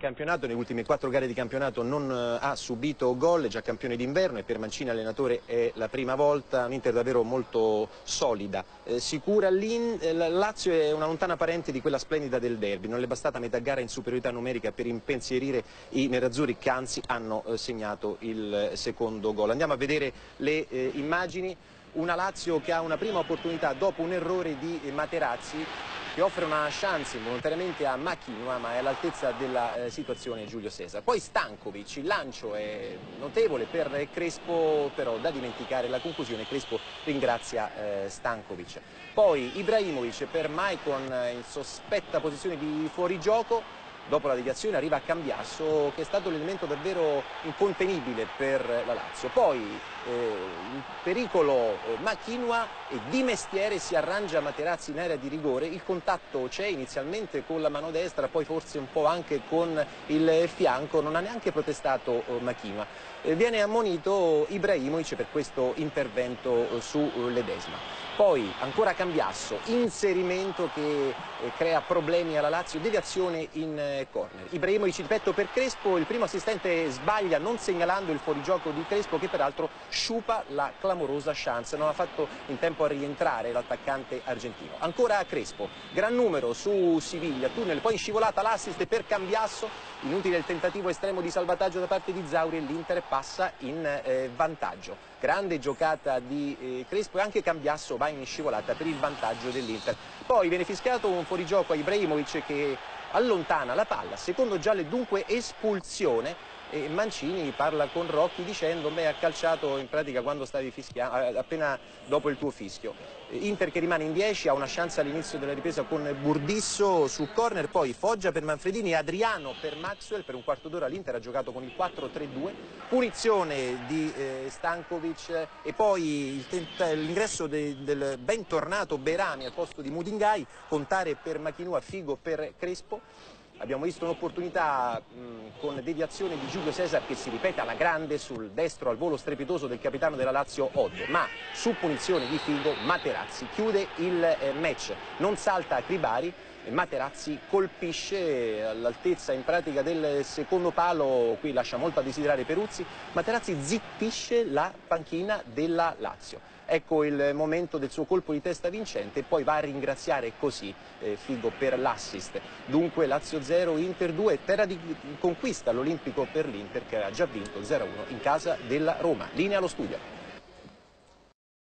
Campionato, negli ultimi 4 gare di campionato non ha subito gol, è già campione d'inverno e per Mancini allenatore è la prima volta, un'Inter davvero molto solida, sicura. La Lazio è una lontana parente di quella splendida del derby, non le è bastata metà gara in superiorità numerica per impensierire i nerazzurri che anzi hanno segnato il secondo gol. Andiamo a vedere le immagini, una Lazio che ha una prima opportunità dopo un errore di Materazzi, che offre una chance involontariamente a Makinwa, ma è all'altezza della situazione Giulio Cesar. Poi Stanković, il lancio è notevole per Crespo, però da dimenticare la conclusione, Crespo ringrazia Stanković. Poi Ibrahimović per Maicon in sospetta posizione di fuorigioco, dopo la deviazione arriva a Cambiasso, che è stato l'elemento davvero incontenibile per la Lazio. Poi il pericolo Makinwa e di mestiere si arrangia Materazzi in area di rigore, il contatto c'è inizialmente con la mano destra, poi forse un po' anche con il fianco, non ha neanche protestato Makinwa. Viene ammonito Ibrahimović per questo intervento su Ledesma. Poi ancora Cambiasso, inserimento che crea problemi alla Lazio, deviazione in corner. Ibrahimović in petto per Crespo, il primo assistente sbaglia non segnalando il fuorigioco di Crespo, che peraltro sciupa la clamorosa chance, non ha fatto in tempo a rientrare l'attaccante argentino. Ancora Crespo, gran numero su Siviglia, tunnel, poi in scivolata l'assist per Cambiasso, inutile il tentativo estremo di salvataggio da parte di Zauri e l'Inter passa in vantaggio. Grande giocata di Crespo e anche Cambiasso va in scivolata per il vantaggio dell'Inter. Poi viene fischiato un fuorigioco a Ibrahimović che allontana la palla, secondo giallo e dunque espulsione. E Mancini parla con Rocchi dicendo: beh, ha calciato in pratica quando stavi fischiando, appena dopo il tuo fischio. Inter che rimane in 10, ha una chance all'inizio della ripresa con Burdisso sul corner, poi Foggia per Manfredini, Adriano per Maxwell. Per un quarto d'ora l'Inter ha giocato con il 4-3-2, punizione di Stanković e poi l'ingresso del bentornato Berami al posto di Mudingai, contare per Makinwa, Figo per Crespo. Abbiamo visto un'opportunità con deviazione di Giulio Cesar che si ripete alla grande sul destro al volo strepitoso del capitano della Lazio Oddo, ma su punizione di Figo Materazzi chiude il match, non salta a Cribari e Materazzi colpisce all'altezza in pratica del secondo palo, qui lascia molto a desiderare Peruzzi, Materazzi zittisce la panchina della Lazio. Ecco il momento del suo colpo di testa vincente e poi va a ringraziare così Figo per l'assist. Dunque Lazio 0, Inter 2, terra di conquista l'Olimpico per l'Inter, che ha già vinto 0-1 in casa della Roma. Linea allo studio.